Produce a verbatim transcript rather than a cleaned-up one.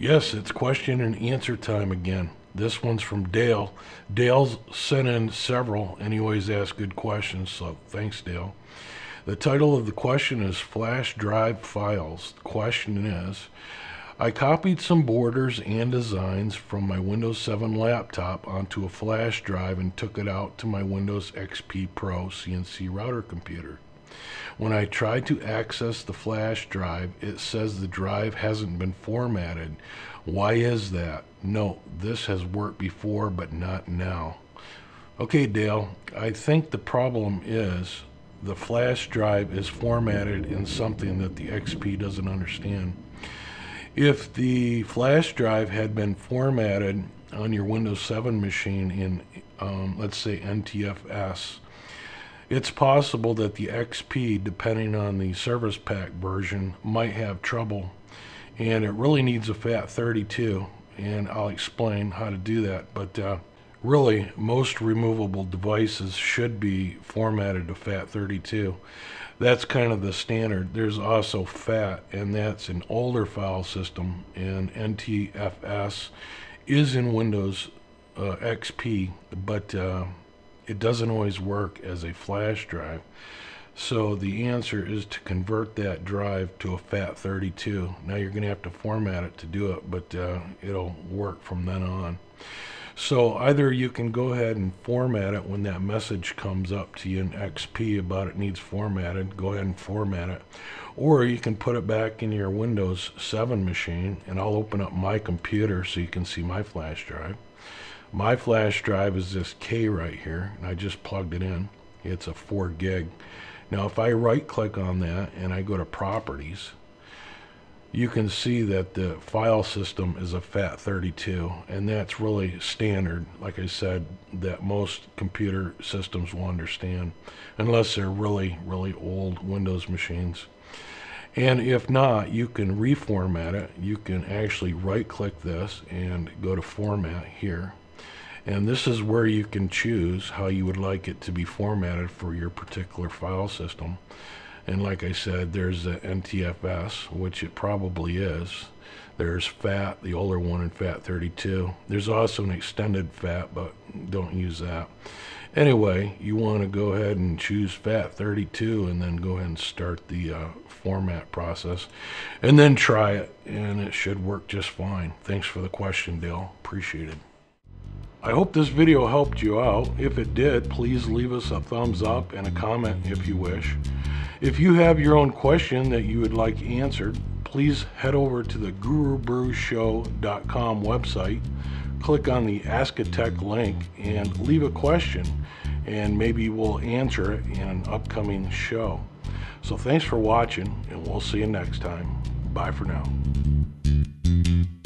Yes, it's question and answer time again. This one's from Dale. Dale's sent in several and he always asks good questions, so thanks, Dale. The title of the question is Flash Drive Files. The question is, I copied some borders and designs from my Windows seven laptop onto a flash drive and took it out to my Windows X P Pro C N C router computer. When I tried to access the flash drive, it says the drive hasn't been formatted. Why is that? No, this has worked before, but not now. Okay, Dale, I think the problem is the flash drive is formatted in something that the X P doesn't understand. If the flash drive had been formatted on your Windows seven machine in, um, let's say, N T F S, it's possible that the X P, depending on the service pack version, might have trouble, and it really needs a FAT thirty-two, and I'll explain how to do that, but uh, really most removable devices should be formatted to FAT thirty-two. That's kind of the standard. There's also FAT, and that's an older file system, and N T F S is in Windows uh, X P, but uh, it doesn't always work as a flash drive. So the answer is to convert that drive to a FAT thirty-two. Now you're going to have to format it to do it, but uh, it'll work from then on. So either you can go ahead and format it when that message comes up to you in X P about it needs formatted, go ahead and format it. Or you can put it back in your Windows seven machine, and I'll open up my computer so you can see my flash drive. My flash drive is this K right here, and I just plugged it in. It's a four gig. Now if I right click on that and I go to properties, you can see that the file system is a FAT thirty-two, and that's really standard, like I said, that most computer systems will understand, unless they're really, really old Windows machines. And if not, you can reformat it. You can actually right click this and go to format here. And this is where you can choose how you would like it to be formatted for your particular file system. And like I said, there's the N T F S, which it probably is. There's FAT, the older one, and FAT thirty-two. There's also an extended FAT, but don't use that. Anyway, you want to go ahead and choose FAT thirty-two and then go ahead and start the uh, format process. And then try it, and it should work just fine. Thanks for the question, Dale. Appreciate it. I hope this video helped you out. If it did, please leave us a thumbs up and a comment if you wish. If you have your own question that you would like answered, please head over to the guru brew show dot com website, click on the Ask a Tech link, and leave a question, and maybe we'll answer it in an upcoming show. So thanks for watching, and we'll see you next time. Bye for now.